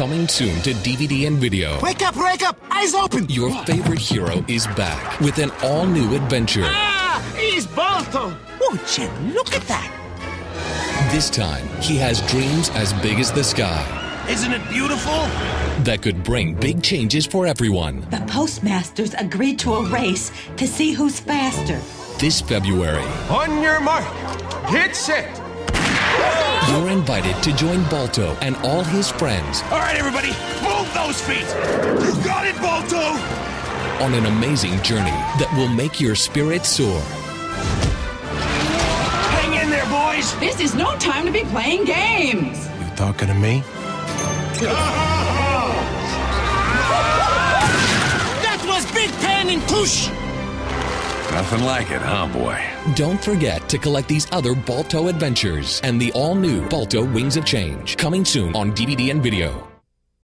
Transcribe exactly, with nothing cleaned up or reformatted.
Coming soon to D V D and video. Wake up, wake up! Eyes open! Your favorite hero is back with an all-new adventure. Ah! He's Balto! Oh, Jim, look at that! This time, he has dreams as big as the sky. Isn't it beautiful? That could bring big changes for everyone. The postmasters agreed to a race to see who's faster. This February. On your mark, get set! You're invited to join Balto and all his friends. All right, everybody, move those feet. You got it, Balto! On an amazing journey that will make your spirit soar. Hang in there, boys. This is no time to be playing games. You talking to me? That was Big Pan and Push. Nothing like it, huh, boy? Don't forget to collect these other Balto adventures and the all-new Balto Wings of Change, coming soon on D V D and video.